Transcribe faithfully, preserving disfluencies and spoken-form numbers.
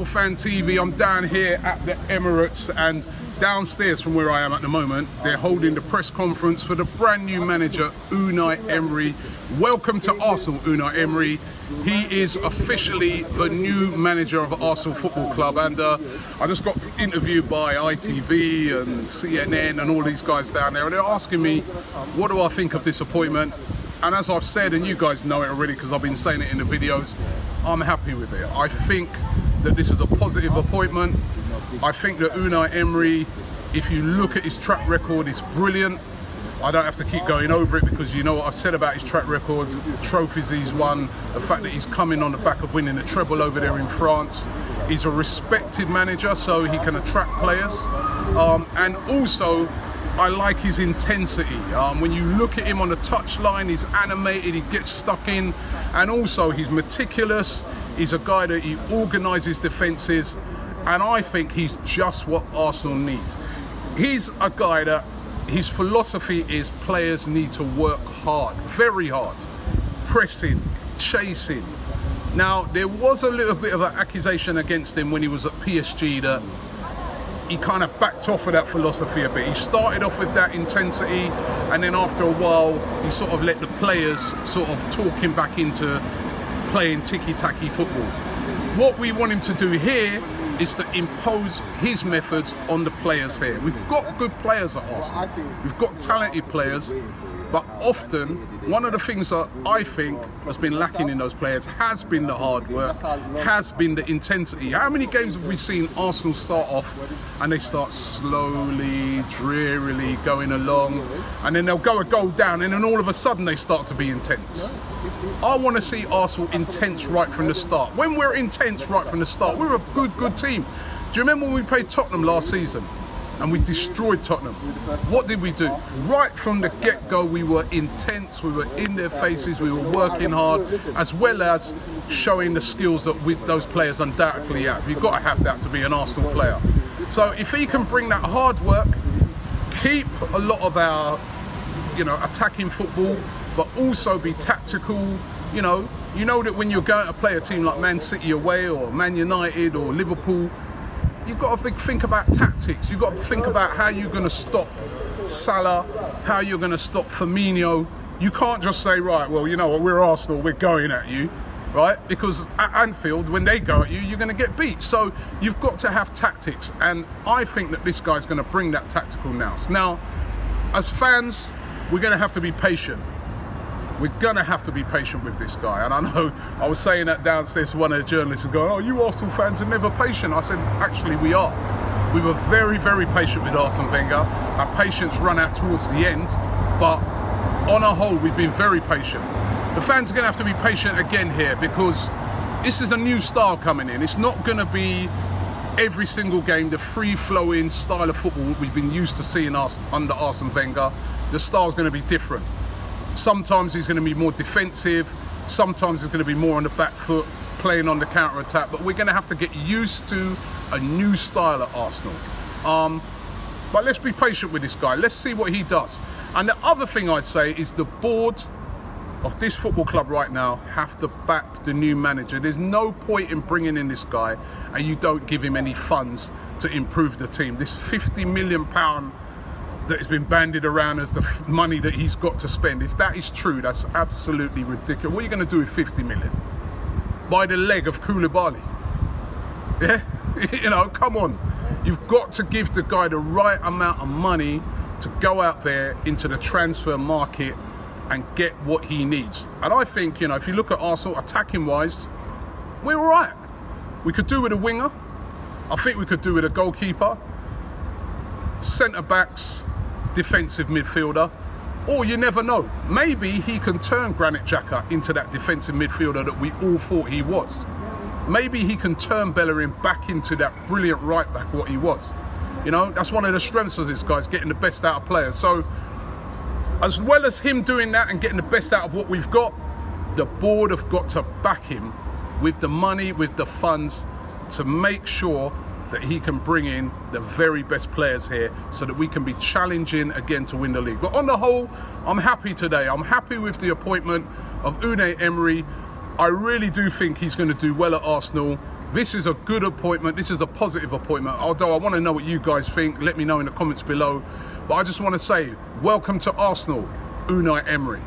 Arsenal Fan T V. I'm down here at the Emirates, and downstairs from where I am at the moment, they're holding the press conference for the brand new manager, Unai Emery. Welcome to Arsenal, Unai Emery. He is officially the new manager of Arsenal Football Club, and uh, I just got interviewed by I T V and C N N and all these guys down there, and they're asking me, what do I think of this appointment? And as I've said, and you guys know it already because I've been saying it in the videos, I'm happy with it. I think that this is a positive appointment. I think that Unai Emery, if you look at his track record, is brilliant. I don't have to keep going over it because you know what I've said about his track record, the trophies he's won, the fact that he's coming on the back of winning the treble over there in France. He's a respected manager, so he can attract players. Um, and also, I like his intensity. Um, when you look at him on the touchline, he's animated, he gets stuck in. And also, he's meticulous. He's a guy that he organises defences. And I think he's just what Arsenal need. He's a guy that his philosophy is players need to work hard, very hard, pressing, chasing. Now, there was a little bit of an accusation against him when he was at P S G that he kind of backed off of that philosophy a bit. He started off with that intensity, and then after a while, he sort of let the players sort of talk him back into playing ticky-tacky football. What we want him to do here is to impose his methods on the players here. We've got good players at Arsenal. We've got talented players, but often, one of the things that I think has been lacking in those players has been the hard work, has been the intensity. How many games have we seen Arsenal start off and they start slowly, drearily going along, and then they'll go a goal down, and then all of a sudden they start to be intense. I want to see Arsenal intense right from the start. When we're intense right from the start, we're a good, good team. Do you remember when we played Tottenham last season? And we destroyed Tottenham. What did we do? Right from the get-go, we were intense, we were in their faces, we were working hard, as well as showing the skills that we, those players undoubtedly have. You've got to have that to be an Arsenal player. So if he can bring that hard work, keep a lot of our, you know, attacking football, but also be tactical. You know, you know that when you're going to play a team like Man City away, or Man United, or Liverpool, you've got to think about tactics. You've got to think about how you're going to stop Salah, how you're going to stop Firmino. You can't just say, right, well, you know what, we're Arsenal, we're going at you, right? Because at Anfield, when they go at you, you're going to get beat. So you've got to have tactics. And I think that this guy's going to bring that tactical now. Now, as fans, we're going to have to be patient. We're going to have to be patient with this guy. And I know I was saying that downstairs to one of the journalists and going, oh, you Arsenal fans are never patient. I said, actually, we are. We were very, very patient with Arsene Wenger. Our patience ran out towards the end. But on a whole, we've been very patient. The fans are going to have to be patient again here because this is a new style coming in. It's not going to be every single game the free-flowing style of football we've been used to seeing under Arsene Wenger. The style's going to be different. Sometimes he's going to be more defensive, sometimes he's going to be more on the back foot, playing on the counter-attack, but we're going to have to get used to a new style at Arsenal. Um, but let's be patient with this guy, let's see what he does. And the other thing I'd say is the board of this football club right now have to back the new manager. There's no point in bringing in this guy and you don't give him any funds to improve the team. This fifty million pound that has been bandied around as the f money that he's got to spend. If that is true, that's absolutely ridiculous. What are you going to do with fifty million? Buy the leg of Koulibaly? Yeah, you know, come on. You've got to give the guy the right amount of money to go out there into the transfer market and get what he needs. And I think, you know, if you look at Arsenal attacking-wise, we're all right. We could do with a winger. I think we could do with a goalkeeper, centre-backs, defensive midfielder, or you never know, maybe he can turn Granit Xhaka into that defensive midfielder that we all thought he was. Maybe he can turn Bellerin back into that brilliant right back what he was. You know, that's one of the strengths of this guy's getting the best out of players. So as well as him doing that and getting the best out of what we've got, the board have got to back him with the money, with the funds, to make sure that he can bring in the very best players here so that we can be challenging again to win the league. But on the whole, I'm happy today. I'm happy with the appointment of Unai Emery. I really do think he's going to do well at Arsenal. This is a good appointment. This is a positive appointment. Although I want to know what you guys think. Let me know in the comments below. But I just want to say, welcome to Arsenal, Unai Emery.